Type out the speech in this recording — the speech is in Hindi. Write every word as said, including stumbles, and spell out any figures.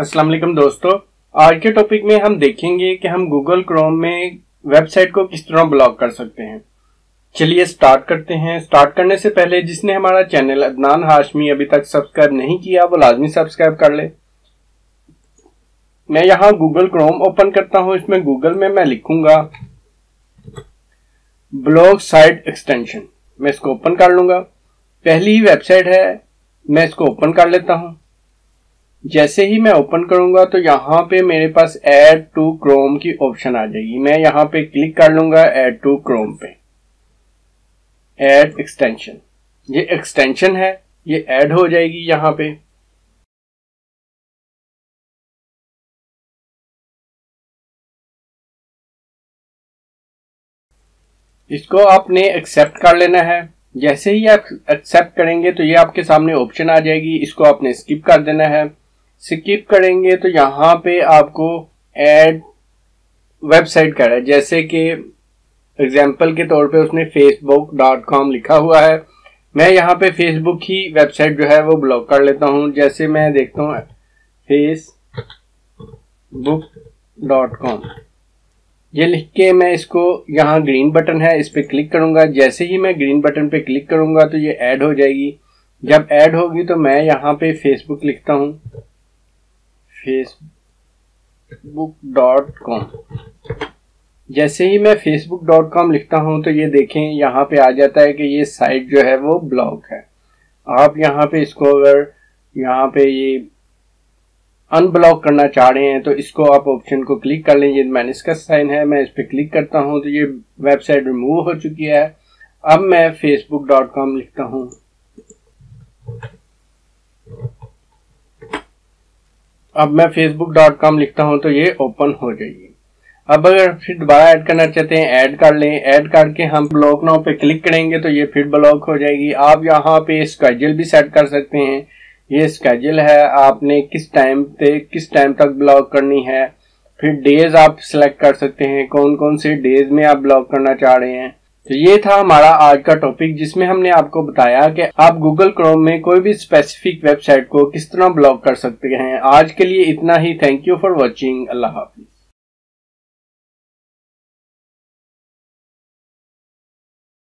अस्सलाम वालेकुम दोस्तों, आज के टॉपिक में हम देखेंगे कि हम Google Chrome में वेबसाइट को किस तरह ब्लॉक कर सकते हैं। चलिए स्टार्ट करते हैं। स्टार्ट करने से पहले जिसने हमारा चैनल अदनान हाशमी अभी तक सब्सक्राइब नहीं किया वो लाजमी सब्सक्राइब कर ले। मैं यहाँ Google Chrome ओपन करता हूँ। इसमें Google में मैं लिखूंगा ब्लॉक साइट एक्सटेंशन, मैं इसको ओपन कर लूंगा। पहली वेबसाइट है, मैं इसको ओपन कर लेता हूँ। जैसे ही मैं ओपन करूंगा तो यहाँ पे मेरे पास ऐड टू क्रोम की ऑप्शन आ जाएगी। मैं यहाँ पे क्लिक कर लूंगा ऐड टू क्रोम पे, ऐड एक्सटेंशन। ये एक्सटेंशन है, ये ऐड हो जाएगी यहाँ पे। इसको आपने एक्सेप्ट कर लेना है। जैसे ही आप एक्सेप्ट करेंगे तो ये आपके सामने ऑप्शन आ जाएगी। इसको आपने स्किप कर देना है। स्किप करेंगे तो यहाँ पे आपको ऐड वेबसाइट का है, जैसे कि एग्जाम्पल के तौर पे उसने फेसबुक डॉट कॉम लिखा हुआ है। मैं यहाँ पे फेसबुक की वेबसाइट जो है वो ब्लॉक कर लेता हूँ। जैसे मैं देखता हूँ फेसबुक डॉट कॉम ये लिख के मैं इसको, यहाँ ग्रीन बटन है, इस पर क्लिक करूँगा। जैसे ही मैं ग्रीन बटन पे क्लिक करूँगा तो ये ऐड हो जाएगी। जब ऐड होगी तो मैं यहाँ पे फेसबुक लिखता हूँ, फेसबुक डॉट कॉम। जैसे ही मैं फेसबुक डॉट कॉम लिखता हूँ तो ये देखें यहाँ पे आ जाता है कि ये साइट जो है वो ब्लॉक है। आप यहाँ पे इसको, अगर यहाँ पे ये अनब्लॉक करना चाह रहे हैं तो इसको आप ऑप्शन को क्लिक कर लें। ये माइनस का साइन है, मैं इस पर क्लिक करता हूँ तो ये वेबसाइट रिमूव हो चुकी है। अब मैं फेसबुक डॉट कॉम लिखता हूँ। अब मैं फेसबुक डॉट कॉम लिखता हूँ तो ये ओपन हो जाएगी। अब अगर फिर दोबारा ऐड करना चाहते हैं, ऐड कर लें। ऐड करके हम ब्लॉक नाउ पे क्लिक करेंगे तो ये फिर ब्लॉक हो जाएगी। आप यहाँ पे स्केड्यूल भी सेट कर सकते हैं। ये स्केड्यूल है, आपने किस टाइम पे किस टाइम तक ब्लॉक करनी है। फिर डेज आप सिलेक्ट कर सकते हैं, कौन कौन से डेज में आप ब्लॉक करना चाह रहे हैं। तो ये था हमारा आज का टॉपिक, जिसमें हमने आपको बताया कि आप Google Chrome में कोई भी स्पेसिफिक वेबसाइट को किस तरह ब्लॉक कर सकते हैं। आज के लिए इतना ही। Thank you for watching. अल्लाह हाफिज़।